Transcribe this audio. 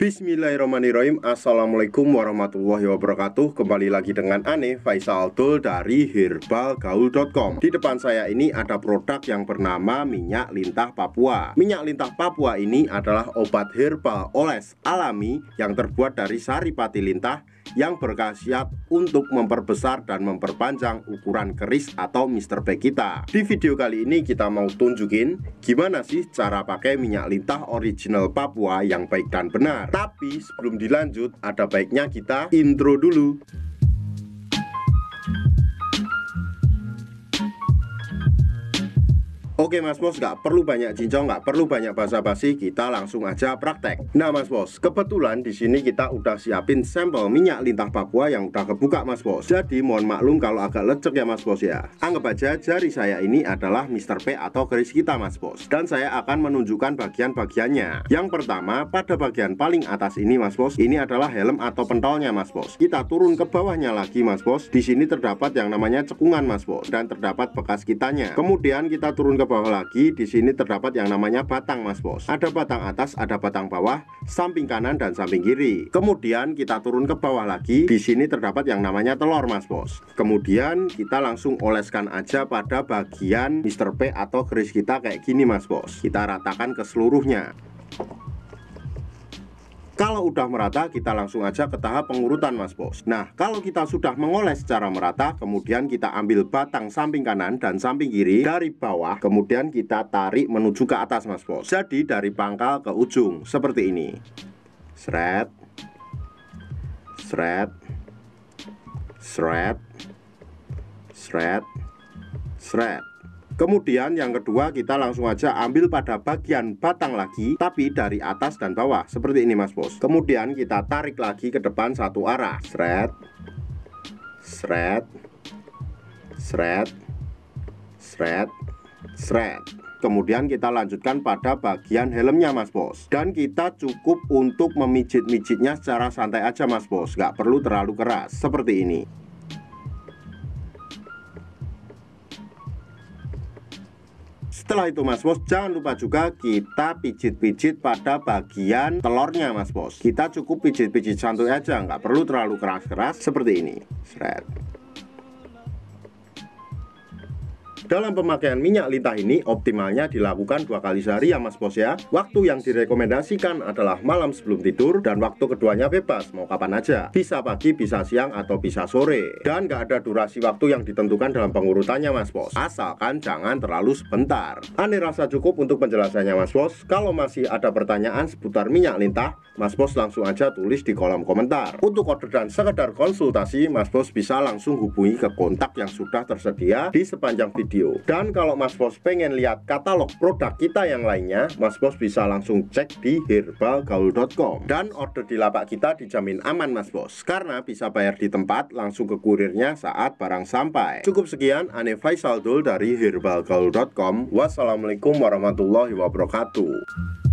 Bismillahirrahmanirrahim. Assalamualaikum warahmatullahi wabarakatuh. Kembali lagi dengan Ane Faisal Doel dari HerbalGaul.com. Di depan saya ini ada produk yang bernama Minyak Lintah Papua. Minyak Lintah Papua ini adalah obat herbal oles alami yang terbuat dari saripati lintah yang berkhasiat untuk memperbesar dan memperpanjang ukuran keris atau Mr. P kita. Di video kali ini kita mau tunjukin gimana sih cara pakai minyak lintah original Papua yang baik dan benar. Tapi sebelum dilanjut, ada baiknya kita intro dulu. Oke mas bos, gak perlu banyak cincong, gak perlu banyak basa-basi, kita langsung aja praktek. Nah mas bos, kebetulan di sini kita udah siapin sampel minyak lintah Papua yang udah kebuka mas bos. Jadi mohon maklum kalau agak lecek ya mas bos ya. Anggap aja jari saya ini adalah Mr. P atau keris kita mas bos. Dan saya akan menunjukkan bagian-bagiannya. Yang pertama, pada bagian paling atas ini mas bos, ini adalah helm atau pentolnya mas bos. Kita turun ke bawahnya lagi mas bos. Di sini terdapat yang namanya cekungan mas bos, dan terdapat bekas kitanya. Kemudian kita turun ke bawah lagi, di sini terdapat yang namanya batang mas bos. Ada batang atas, ada batang bawah, samping kanan dan samping kiri. Kemudian kita turun ke bawah lagi, di sini terdapat yang namanya telur mas bos. Kemudian kita langsung oleskan aja pada bagian Mr. P atau keris kita kayak gini mas bos. Kita ratakan ke seluruhnya. Kalau udah merata, kita langsung aja ke tahap pengurutan mas bos. Nah, kalau kita sudah mengoles secara merata, kemudian kita ambil batang samping kanan dan samping kiri dari bawah, kemudian kita tarik menuju ke atas mas bos. Jadi dari pangkal ke ujung, seperti ini. Seret, seret, seret, seret, seret. Kemudian yang kedua, kita langsung aja ambil pada bagian batang lagi, tapi dari atas dan bawah, seperti ini mas bos. Kemudian kita tarik lagi ke depan satu arah. Seret, seret, seret, seret, seret. Kemudian kita lanjutkan pada bagian helmnya mas bos. Dan kita cukup untuk memijit-mijitnya secara santai aja mas bos, nggak perlu terlalu keras, seperti ini. Setelah itu mas bos, jangan lupa juga kita pijit-pijit pada bagian telurnya mas bos. Kita cukup pijit-pijit santuy aja, nggak perlu terlalu keras-keras, seperti ini. Seret. Dalam pemakaian minyak lintah ini optimalnya dilakukan 2 kali sehari ya mas bos ya. Waktu yang direkomendasikan adalah malam sebelum tidur, dan waktu keduanya bebas, mau kapan aja. Bisa pagi, bisa siang, atau bisa sore. Dan gak ada durasi waktu yang ditentukan dalam pengurutannya mas bos, asalkan jangan terlalu sebentar. Ane rasa cukup untuk penjelasannya mas bos. Kalau masih ada pertanyaan seputar minyak lintah, mas bos langsung aja tulis di kolom komentar. Untuk order dan sekedar konsultasi, mas bos bisa langsung hubungi ke kontak yang sudah tersedia di sepanjang video. Dan kalau mas bos pengen lihat katalog produk kita yang lainnya, mas bos bisa langsung cek di herbalgaul.com. Dan order di lapak kita dijamin aman mas bos, karena bisa bayar di tempat langsung ke kurirnya saat barang sampai. Cukup sekian, Ane Faisal Doel dari herbalgaul.com. Wassalamualaikum warahmatullahi wabarakatuh.